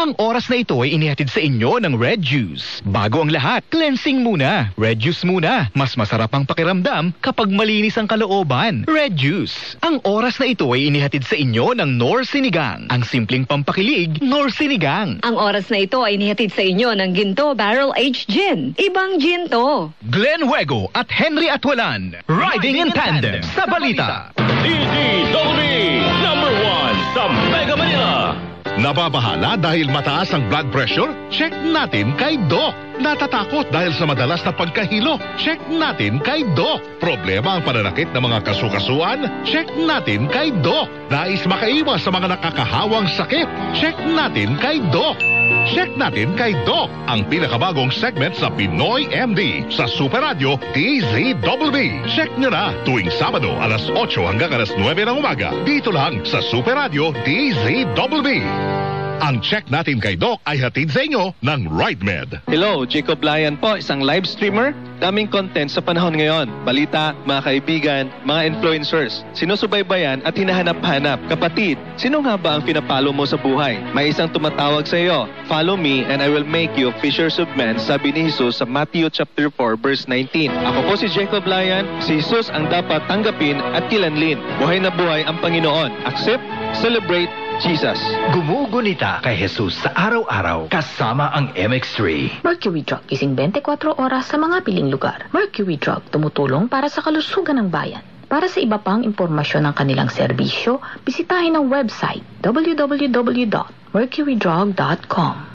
Ang oras na ito ay inihatid sa inyo ng Red Juice. Bago ang lahat, cleansing muna. Red Juice muna. Mas masarap ang pakiramdam kapag malinis ang kalooban. Red Juice. Ang oras na ito ay inihatid sa inyo ng Knorr Sinigang. Ang simpleng pampakilig, Knorr Sinigang. Ang oras na ito ay inihatid sa inyo ng Ginto Barrel-Aged Gin. Ibang gin to. Glen Juego at Henry Atuelan. Riding in tandem sa balita. DZBB number 1 sa Mega Manila. Nababahala dahil mataas ang blood pressure? Check natin kay Doc. Natatakot dahil sa madalas na pagkahilo? Check natin kay Doc. Problema ang pananakit ng mga kasukasuan? Check natin kay Doc. Nais makaiwas sa mga nakakahawang sakit? Check natin kay Doc. Check natin kay Doc, ang pinakabagong segment sa Pinoy MD sa Super Radio DZBB. Check nyo na tuwing Sabado alas 8 hanggang alas 9 ng umaga. Dito lang sa Super Radio DZBB. Ang check natin kay Doc ay hatid sa inyo ng Ride Med. Hello, Jacob Lyon po, isang live streamer. Daming content sa panahon ngayon. Balita, mga kaibigan, mga influencers. Sinusubaybayan at hinahanap-hanap. Kapatid, sino nga ba ang pinapalo mo sa buhay? May isang tumatawag sa iyo. Follow me and I will make you fishers of men, sabi ni Jesus sa Matthew chapter 4 verse 19. Ako po si Jacob Lyon. Si Jesus ang dapat tanggapin at kilanlin. Buhay na buhay ang Panginoon. Accept, celebrate, Jesus. Gumugunita kay Jesus sa araw-araw kasama ang MX3. Mercury Drug, ising 24 oras sa mga piling lugar. Mercury Drug, tumutulong para sa kalusugan ng bayan. Para sa iba pang impormasyon ng kanilang serbisyo, bisitahin ang website www.mercurydrug.com.